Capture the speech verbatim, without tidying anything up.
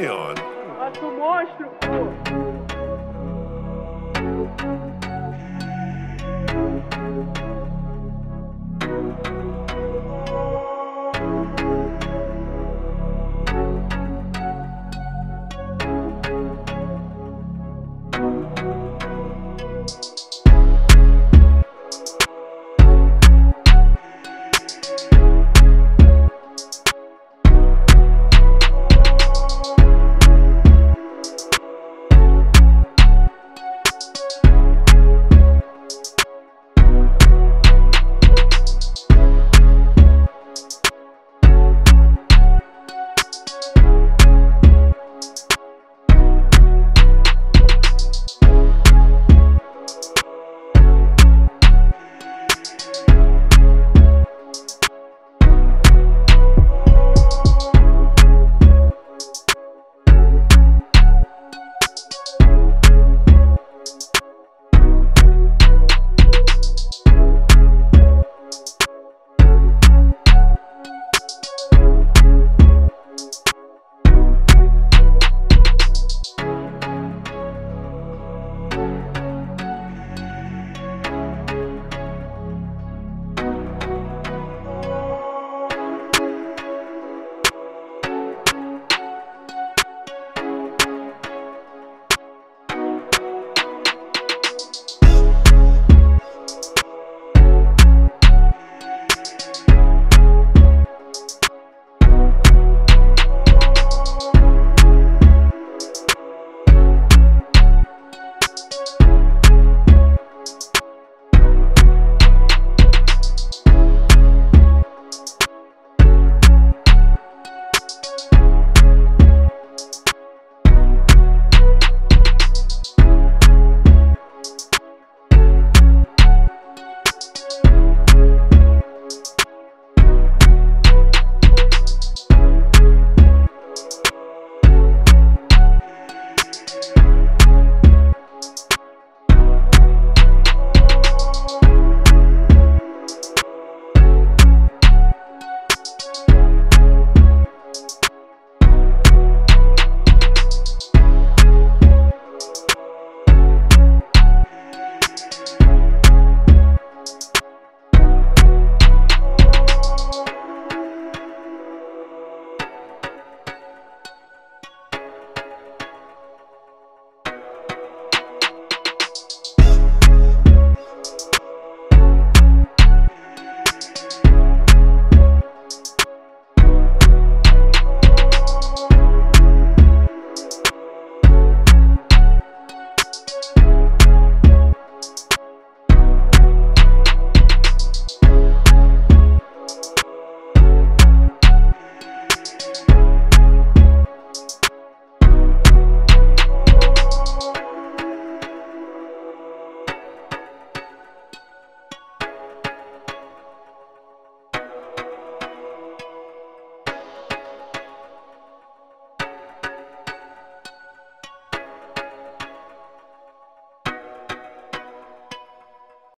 Leon. Mas tu monstro, pô.